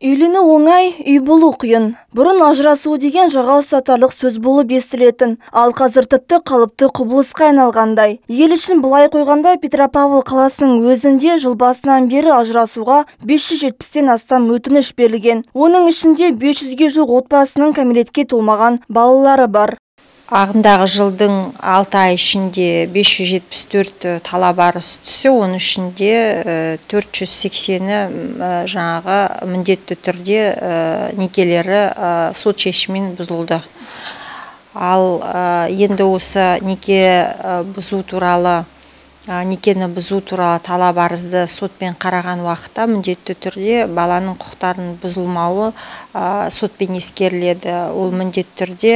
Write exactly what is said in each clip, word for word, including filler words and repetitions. Үйліні оңай, үй болу құйын. Бұрын ажырасу деген жаға ұсатарлық сөз болып естілетін, ал қазір тіпті қалыпты құбылысқа айналғандай. Ел үшін былай қойғанда Петропавл қаласының өзінде жыл басынан бері ажырасуға бес жүз жетпістен астам өтініш берілген. Оның ішінде бес жүзге жуық отбасының кәмелетке толмаған балалары бар. Ағымдағы жылдың алты ай ішінде бес жүз жетпіс төрт талап арыз түссе, оның ішінде төрт жүз сексені жаңағы міндетті түрде некелері сот шешімімен бұзылды. Ал енді осы неке бұзу туралы, некені бұзу туралы талап арызды сотпен қараған уақытта міндетті түрде баланың құқықтарының бұзылмауы сотпен ескеріледі. Ол міндетті түрде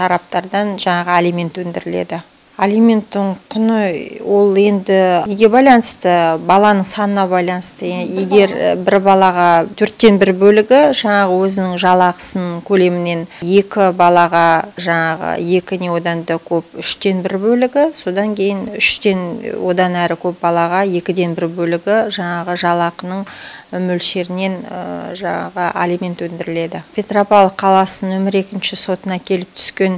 тараптардан жаңағы алимент өндіріледі. Алименттің құны ол енді неге байланысты, баланың санына байланысты. Егер бір балаға төрттен бір бөлігі жаңағы өзінің жалақысының көлемінен, екі балаға жаңағы екіне одан да көп үштен бір бөлігі, содан кейін үштен одан әрі көп балаға екіден бір бөлігі жаңағы жалақының мөлшерінен жаңағы алимент өндіріледі. Петропавл қаласының нөмір екінші сотына келіп түскен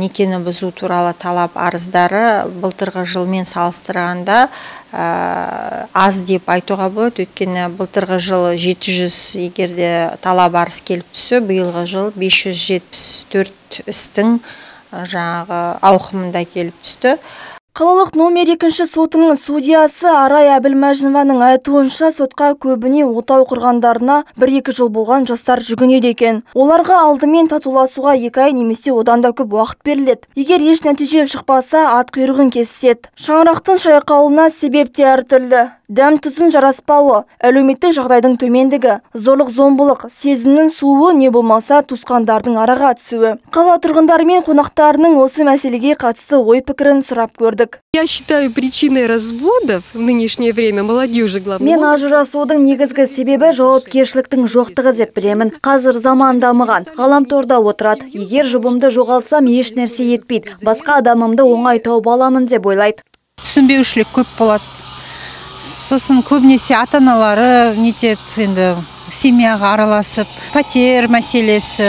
некені бұзу туралы талап арыздары былтырғы жылмен салыстырғанда аз деп айтуға болады, өйткені былтырғы жылы жеті жүз егерде талап арыз келіп түссе, биылғы жыл бес жүз жетпіс төрт істің жаңағы ауқымында келіп түсті. Қалалық нөмір екінші сотының судьясы Арай Абілмәжинованың айтуынша, сотқа көбіне отау құрғандарына бір-екі жыл болған жастар жүгінеді екен. Оларға алдымен татуласуға екі ай немесе одан да көп уақыт беріледі. Егер еш нәтиже шықпаса, ат құйрығын кеседі. Шаңырақтың шайқалуына себеп те әртүрлі. Дәм-тұздың жараспауы, әлеуметтік жағдайдың төмендігі, зорлық-зомбылық, сезімнің суы, не болмаса туысқандардың араға түсуі. Қала тұрғындары мен қонақтарының осы мәселеге қатысты ой-пікірін сұрап көрдік. Я считаю причиной разводов в нынешнее время молодежи главным. Мен ажырасудың негізгі себебі жауапкершіліктің жоқтығы деп білемін. Қазір заман дамыған, ғаламторда отырады. Егер жұбымды жоғалсам, еш нәрсе етпейді. Басқа адамымды оңай тауып аламын деп ойлайды. Түсінбеушілік көп болады. Сосын көбінесе ата-аналары нетеді енді семьяға араласып, пәтер мәселесі,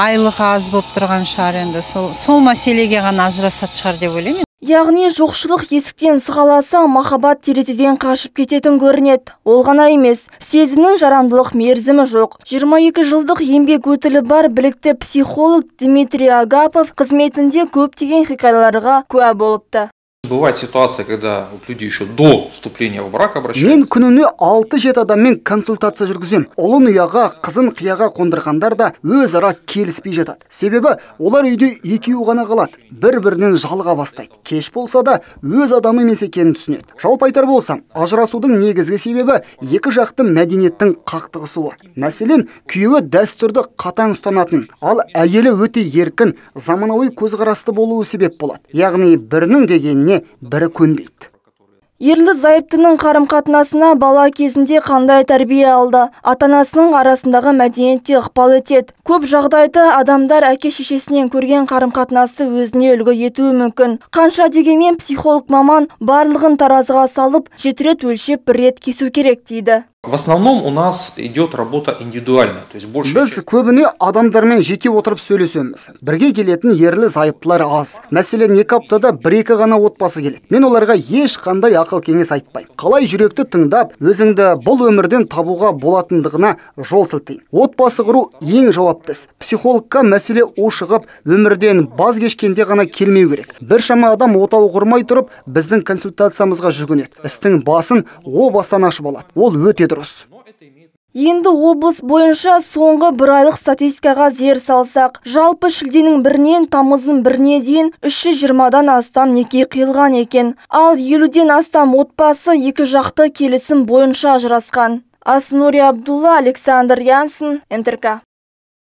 айлық аз болып тұрған шығар, енді сол, сол мәселеге ғана ажырасат шығар деп ойлаймын. Яғни жоқшылық есіктен сығаласа, махаббат терезеден қашып кететін көрінеді. Ол ғана емес, сезімнің жарамдылық мерзімі жоқ. жиырма екі жылдық еңбек өтілі бар білікті психолог Дмитрий Агапов қызметінде көптеген хикаяларға куә болыпты. Бывает ситуация, когда люди еще до вступления в брак обращаются. Мен күніне алты жеті адаммен консультация жүргізем. Олын ұяға, қызын қияға қондырғандар да өзара келіспей жатады. Себебі олар үйде екеуі ғана қалады, бір-бірінен жалға бастайды. Кеш болса да өз адамы емес екенін түсінеді. Жалпы айтар болсам, ажырасудың негізгі себебі екі жақты мәдениеттің қақтығысуы. Мәселен, күйеуі дәстүрді қатаң ұстанатын, ал әйелі өте еркін, заманауи көзқарасты болуы себеп болады. Яғни бірінің дегеніне бірі көнбейді. Ерлі зайыптының қарым-қатынасына бала кезінде қандай тәрбие алды, ата-анасының арасындағы мәдениетте ықпал етеді. Көп жағдайда адамдар әке-шешесінен көрген қарым-қатынасты өзіне үлгі етуі мүмкін. Қанша дегенмен психолог маман барлығын таразыға салып, жеті рет өлшеп, бір рет кесу керек дейді. В основном у нас идет работа индивидуальная, то есть больше. Біз көбіне адамдармен жеке отырып сөйлесеміз. Бірге келетін ерлі зайыптылар аз. Мәселен, екі аптада бір-екі ғана отбасы келеді. Мен оларға ешқандай ақыл кеңес айтпаймын. Қалай жүректі тыңдап, өзіңді бұл өмірден табуға болатындығына жол сілтейін. Отбасы құру ең жауаптысы. Психологқа мәселе ошығып, өмірден баз кешкенде ғана келмеу керек. Біршама адам отау құрмай тұрып, біздің консультациямызға жүгінеді. Істің басын о бастан ашып алады. Ол өте Енді облыс бойынша соңғы бір айлық статистикаға зер салсақ, жалпы шілденің бірінен тамыздың біріне дейін үш жүз жиырмадан астам неке қиылған екен, ал елуден астам отбасы екі жақты келісім бойынша ажырасқан. Асынурия Абдулла, Александр Янсон, эм тэ эр ка.